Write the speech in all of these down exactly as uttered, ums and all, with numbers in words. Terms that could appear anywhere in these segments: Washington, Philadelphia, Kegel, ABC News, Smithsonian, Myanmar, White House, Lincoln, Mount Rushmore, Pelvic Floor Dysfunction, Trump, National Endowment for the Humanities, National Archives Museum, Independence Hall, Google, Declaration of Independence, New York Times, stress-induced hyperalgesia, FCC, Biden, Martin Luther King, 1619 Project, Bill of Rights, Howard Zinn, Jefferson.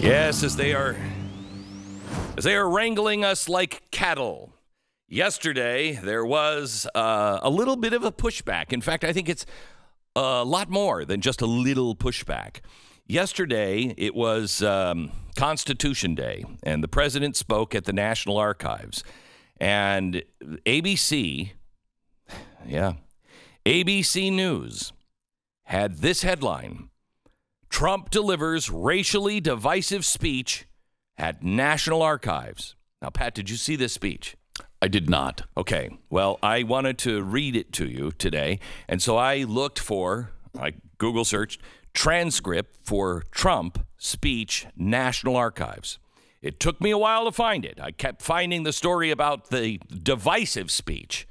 Yes, as they are, as they are wrangling us like cattle. Yesterday, there was uh, a little bit of a pushback. In fact, I think it's a lot more than just a little pushback. Yesterday, it was um, Constitution Day, and the president spoke at the National Archives. And A B C, yeah, A B C News had this headline: Trump delivers racially divisive speech at National Archives. Now, Pat, did you see this speech? I did not. Okay. Well, I wanted to read it to you today, and so I looked for, I Google searched, transcript for Trump speech National Archives. It took me a while to find it. I kept finding the story about the divisive speech.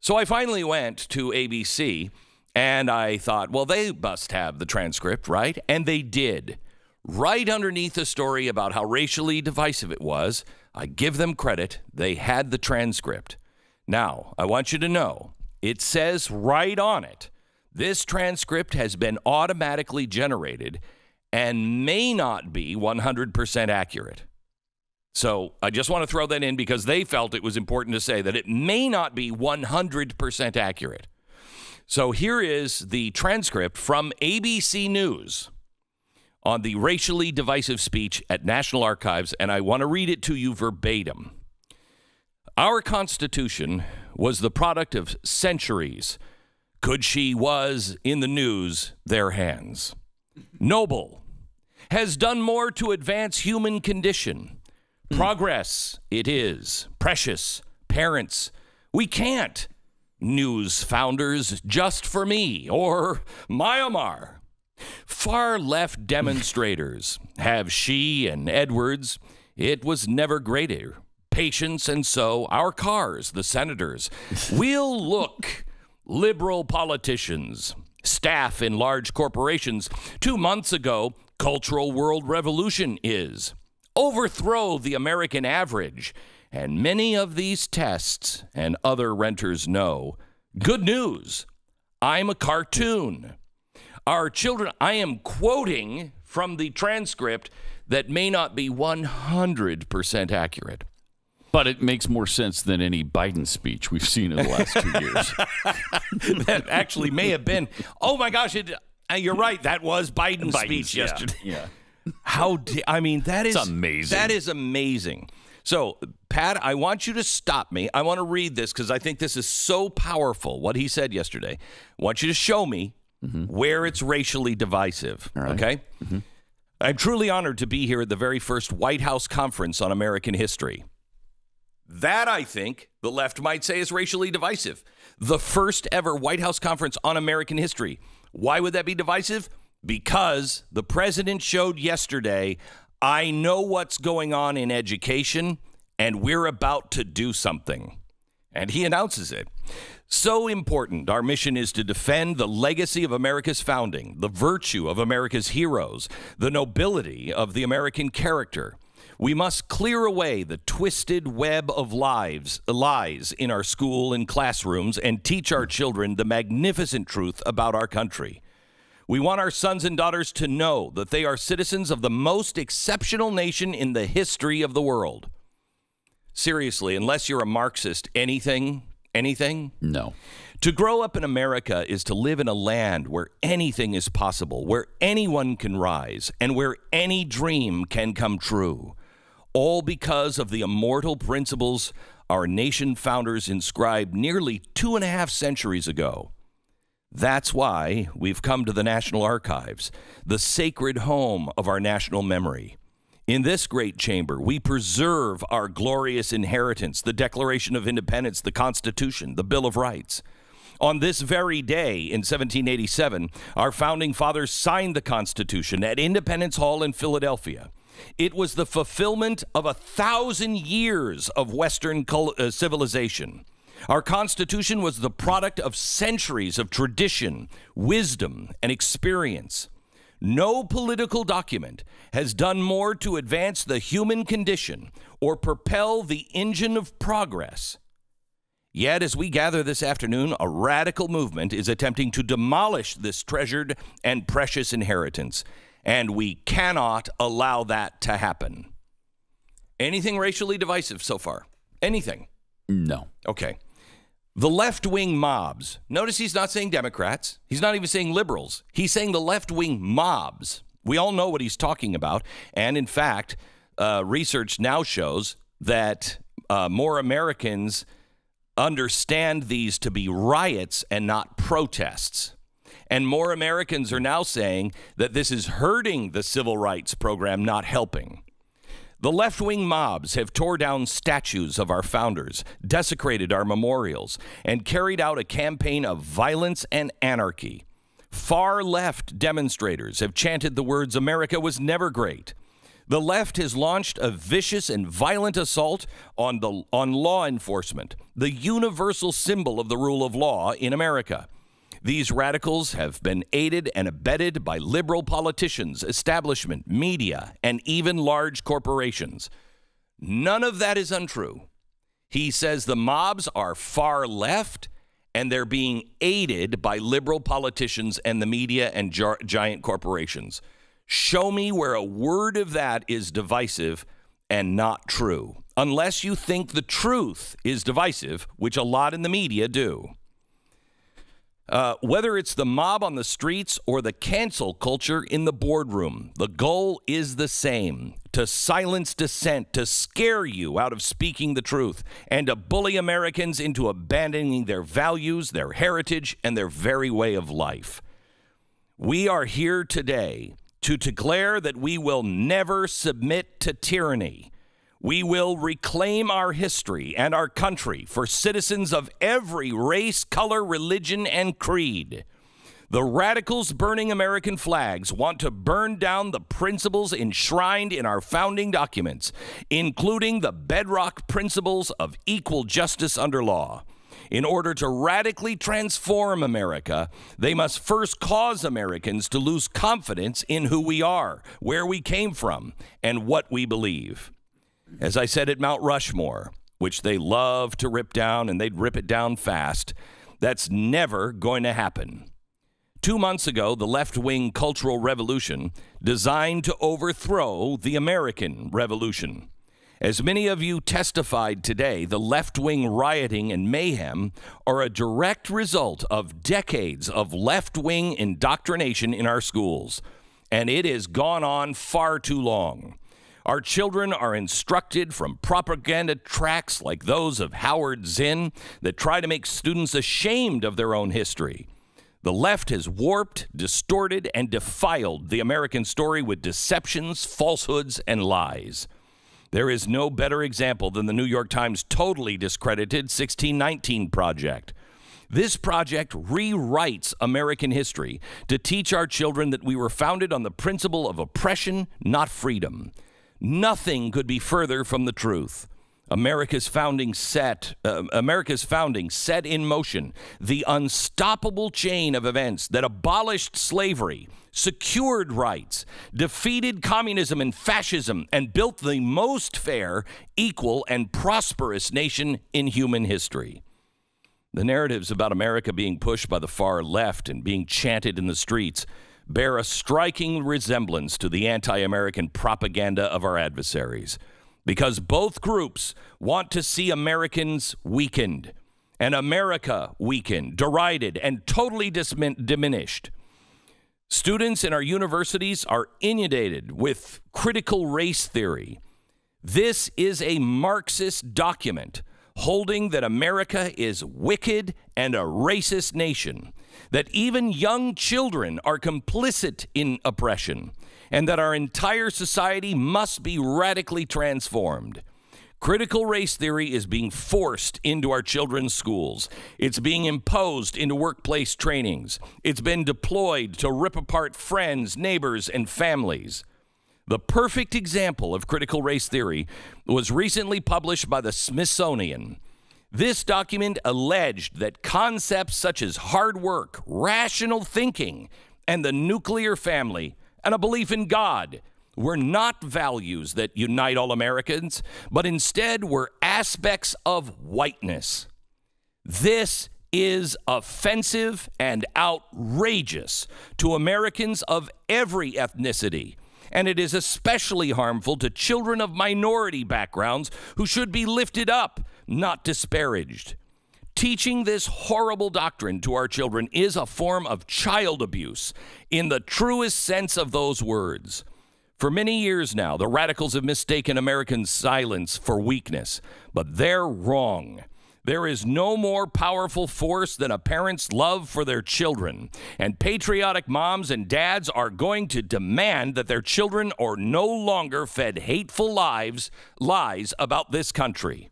So I finally went to A B C, and I thought, well, they must have the transcript, right? And they did. Right underneath the story about how racially divisive it was, I give them credit. They had the transcript. Now, I want you to know, it says right on it, this transcript has been automatically generated and may not be one hundred percent accurate. So I just want to throw that in because they felt it was important to say that it may not be one hundred percent accurate. So here is the transcript from A B C News on the racially divisive speech at National Archives, and I want to read it to you verbatim. Our Constitution was the product of centuries. Could she was, in the news, their hands. Noble, has done more to advance human condition. Progress, it is. Precious, parents, we can't. News founders, just for me, or Myanmar. Far left demonstrators, have she and Edwards, it was never greater. Patience, and so our cars, the senators, we'll look. Liberal politicians, staff in large corporations, two months ago, cultural world revolution is. Overthrow the American average. And many of these tests and other renters know. Good news, I'm a cartoon. Our children, I am quoting from the transcript that may not be one hundred percent accurate. But it makes more sense than any Biden speech we've seen in the last two years. That actually may have been, oh my gosh, it, you're right, that was Biden's, Biden's speech yeah, yesterday. Yeah. How, di I mean, that is it's amazing. That is amazing. So, Pat, I want you to stop me. I want to read this because I think this is so powerful, what he said yesterday. I want you to show me mm-hmm. where it's racially divisive, right. Okay? Mm-hmm. I'm truly honored to be here at the very first White House conference on American history. That, I think, the left might say is racially divisive. The first ever White House conference on American history. Why would that be divisive? Because the president showed yesterday, I know what's going on in education, and we're about to do something. And he announces it. So important, our mission is to defend the legacy of America's founding, the virtue of America's heroes, the nobility of the American character. We must clear away the twisted web of lies, lies in our school and classrooms and teach our children the magnificent truth about our country. We want our sons and daughters to know that they are citizens of the most exceptional nation in the history of the world. Seriously, unless you're a Marxist, anything, anything? No. To grow up in America is to live in a land where anything is possible, where anyone can rise, and where any dream can come true. All because of the immortal principles our nation founders inscribed nearly two and a half centuries ago. That's why we've come to the National Archives, the sacred home of our national memory. In this great chamber, we preserve our glorious inheritance, the Declaration of Independence, the Constitution, the Bill of Rights. On this very day in seventeen eighty-seven, our founding fathers signed the Constitution at Independence Hall in Philadelphia. It was the fulfillment of a thousand years of Western civilization. Our Constitution was the product of centuries of tradition, wisdom, and experience. No political document has done more to advance the human condition or propel the engine of progress. Yet, as we gather this afternoon, a radical movement is attempting to demolish this treasured and precious inheritance and we cannot allow that to happen. Anything racially divisive so far? Anything? No. Okay. The left-wing mobs. Notice he's not saying Democrats. He's not even saying liberals. He's saying the left-wing mobs. We all know what he's talking about. And in fact, uh, research now shows that uh, more Americans understand these to be riots and not protests. And more Americans are now saying that this is hurting the civil rights program, not helping. The left-wing mobs have torn down statues of our founders, desecrated our memorials, and carried out a campaign of violence and anarchy. Far-left demonstrators have chanted the words, "America was never great." The left has launched a vicious and violent assault on, the, on law enforcement, the universal symbol of the rule of law in America. These radicals have been aided and abetted by liberal politicians, establishment, media, and even large corporations. None of that is untrue. He says the mobs are far left, and they're being aided by liberal politicians and the media and giant corporations. Show me where a word of that is divisive and not true, unless you think the truth is divisive, which a lot in the media do. Uh, whether it's the mob on the streets or the cancel culture in the boardroom, the goal is the same, to silence dissent, to scare you out of speaking the truth, and to bully Americans into abandoning their values, their heritage, and their very way of life. We are here today to declare that we will never submit to tyranny. We will reclaim our history and our country for citizens of every race, color, religion, and creed. The radicals burning American flags want to burn down the principles enshrined in our founding documents, including the bedrock principles of equal justice under law. In order to radically transform America, they must first cause Americans to lose confidence in who we are, where we came from, and what we believe. As I said at Mount Rushmore, which they love to rip down, and they'd rip it down fast, that's never going to happen. Two months ago, the left-wing cultural revolution designed to overthrow the American Revolution. As many of you testified today, the left-wing rioting and mayhem are a direct result of decades of left-wing indoctrination in our schools, and it has gone on far too long. Our children are instructed from propaganda tracts like those of Howard Zinn that try to make students ashamed of their own history. The left has warped, distorted, and defiled the American story with deceptions, falsehoods, and lies. There is no better example than the New York Times totally discredited sixteen nineteen Project. This project rewrites American history to teach our children that we were founded on the principle of oppression, not freedom. Nothing could be further from the truth. America's founding set, uh, America's founding set in motion the unstoppable chain of events that abolished slavery, secured rights, defeated communism and fascism, and built the most fair, equal, and prosperous nation in human history. The narratives about America being pushed by the far left and being chanted in the streets bear a striking resemblance to the anti-American propaganda of our adversaries, because both groups want to see Americans weakened, and America weakened, derided, and totally diminished. Students in our universities are inundated with critical race theory. This is a Marxist document holding that America is wicked and a racist nation, that even young children are complicit in oppression, and that our entire society must be radically transformed. Critical race theory is being forced into our children's schools. It's being imposed into workplace trainings. It's been deployed to rip apart friends, neighbors, and families. The perfect example of critical race theory was recently published by the Smithsonian. This document alleged that concepts such as hard work, rational thinking, and the nuclear family, and a belief in God, were not values that unite all Americans, but instead were aspects of whiteness. This is offensive and outrageous to Americans of every ethnicity, and it is especially harmful to children of minority backgrounds who should be lifted up, not disparaged. Teaching this horrible doctrine to our children is a form of child abuse in the truest sense of those words. For many years now, the radicals have mistaken American silence for weakness, but they're wrong. There is no more powerful force than a parent's love for their children, and patriotic moms and dads are going to demand that their children are no longer fed hateful lies, lies about this country.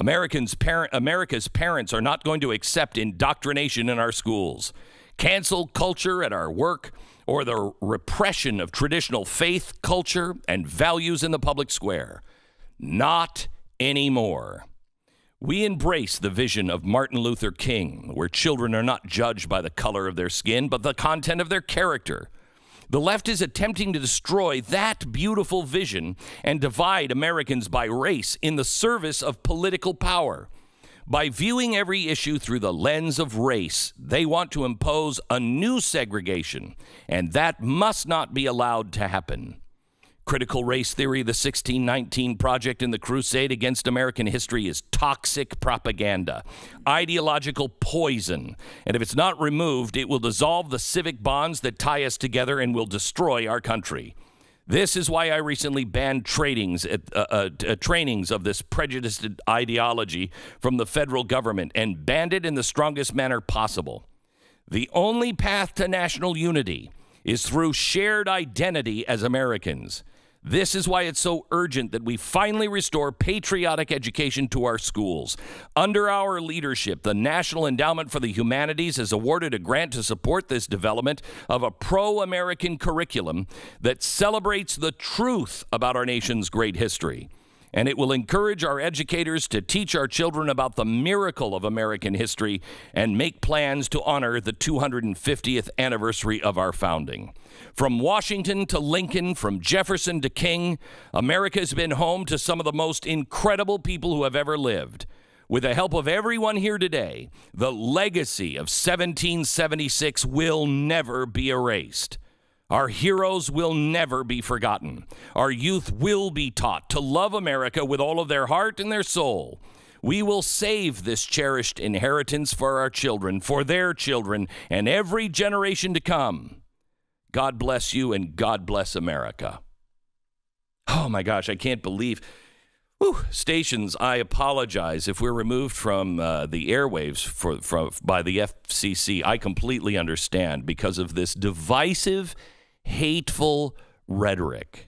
Americans parent, America's parents are not going to accept indoctrination in our schools, cancel culture at our work, or the repression of traditional faith, culture, and values in the public square. Not anymore. We embrace the vision of Martin Luther King, where children are not judged by the color of their skin, but the content of their character. The left is attempting to destroy that beautiful vision and divide Americans by race in the service of political power. By viewing every issue through the lens of race, they want to impose a new segregation, and that must not be allowed to happen. Critical race theory, the sixteen nineteen Project, and the crusade against American history is toxic propaganda, ideological poison, and if it's not removed, it will dissolve the civic bonds that tie us together and will destroy our country. This is why I recently banned trainings, uh, uh, uh, trainings of this prejudiced ideology from the federal government and banned it in the strongest manner possible. The only path to national unity is through shared identity as Americans. This is why it's so urgent that we finally restore patriotic education to our schools. Under our leadership, the National Endowment for the Humanities has awarded a grant to support this development of a pro-American curriculum that celebrates the truth about our nation's great history. And it will encourage our educators to teach our children about the miracle of American history and make plans to honor the two hundred fiftieth anniversary of our founding. From Washington to Lincoln, from Jefferson to King, America has been home to some of the most incredible people who have ever lived. With the help of everyone here today, the legacy of seventeen seventy-six will never be erased. Our heroes will never be forgotten. Our youth will be taught to love America with all of their heart and their soul. We will save this cherished inheritance for our children, for their children, and every generation to come. God bless you, and God bless America. Oh my gosh, I can't believe. Whew. Stations, I apologize if we're removed from uh, the airwaves for, for, by the F C C. I completely understand because of this divisive, hateful rhetoric.